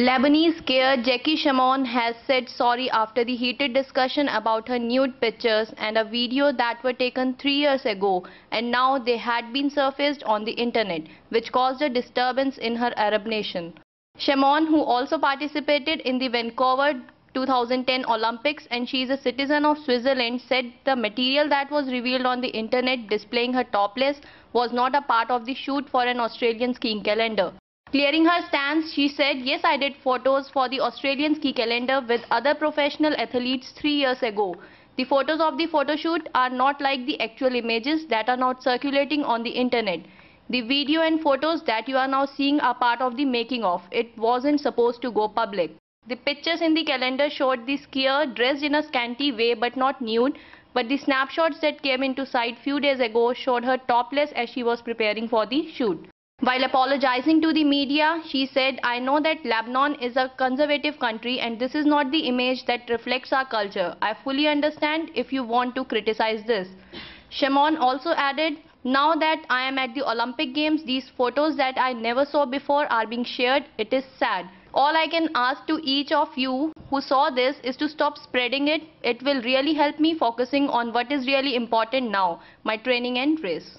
Lebanese skier Jackie Chamoun has said sorry after the heated discussion about her nude pictures and a video that were taken 3 years ago, and now they had been surfaced on the internet, which caused a disturbance in her Arab nation. Chamoun, who also participated in the Vancouver 2010 Olympics and she is a citizen of Switzerland, said the material that was revealed on the internet displaying her topless was not a part of the shoot for an Australian skiing calendar. Clearing her stance, she said, "Yes, I did photos for the Australian ski calendar with other professional athletes 3 years ago. The photos of the photoshoot are not like the actual images that are now circulating on the internet. The video and photos that you are now seeing are part of the making of. It wasn't supposed to go public." The pictures in the calendar showed the skier dressed in a scanty way but not nude, but the snapshots that came into sight few days ago showed her topless as she was preparing for the shoot. While apologizing to the media, she said, "I know that Lebanon is a conservative country and this is not the image that reflects our culture. I fully understand if you want to criticize this." Chamoun also added, "Now that I am at the Olympic Games, these photos that I never saw before are being shared. It is sad. All I can ask to each of you who saw this is to stop spreading it. It will really help me focusing on what is really important now, my training and race."